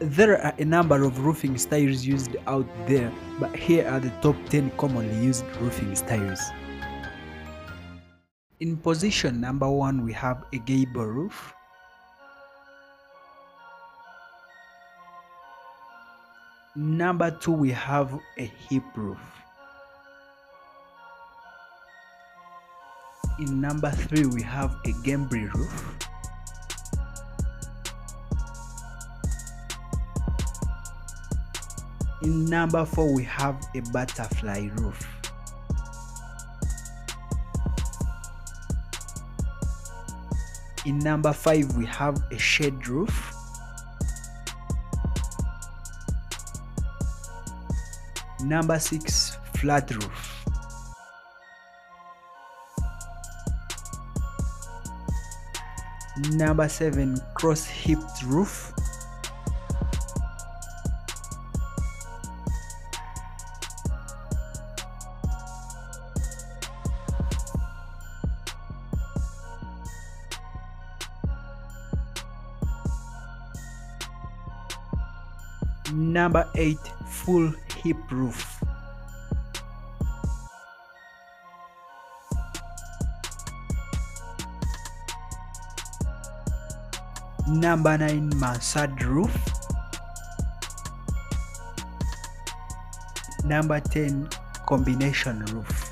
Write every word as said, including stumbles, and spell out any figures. There are a number of roofing styles used out there, but here are the top ten commonly used roofing styles. In position number one, we have a gable roof. Number two, we have a hip roof. In number three, we have a gable roof. In number four, we have a butterfly roof. In number five, we have a shade roof. Number six, flat roof. Number seven, cross-hipped roof. Number eight, full hip roof. Number nine, mansard roof. Number ten, combination roof.